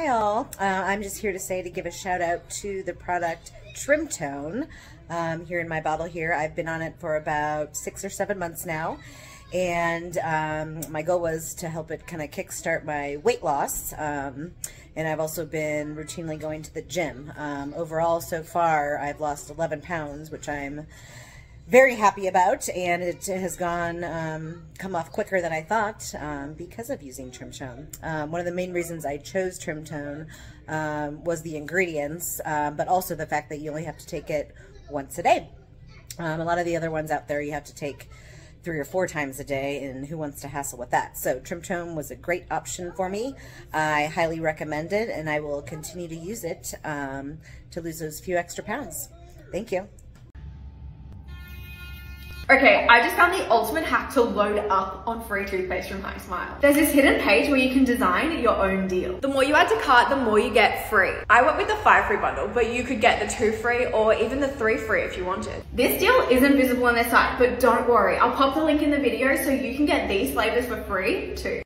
Hi all, I'm just here to say to give a shout out to the product Trimtone here in my bottle here. I've been on it for about 6 or 7 months now, and my goal was to help it kind of kickstart my weight loss, and I've also been routinely going to the gym. Overall so far I've lost 11 pounds, which I'm very happy about, and it has gone come off quicker than I thought because of using Trimtone. One of the main reasons I chose Trimtone was the ingredients, but also the fact that you only have to take it once a day. A lot of the other ones out there you have to take 3 or 4 times a day, and who wants to hassle with that? So Trimtone was a great option for me. I highly recommend it, and I will continue to use it to lose those few extra pounds. Thank you. Okay, I just found the ultimate hack to load up on free toothpaste from HiSmile. There's this hidden page where you can design your own deal. The more you add to cart, the more you get free. I went with the 5 free bundle, but you could get the 2 free or even the 3 free if you wanted. This deal isn't visible on their site, but don't worry, I'll pop the link in the video so you can get these flavors for free too.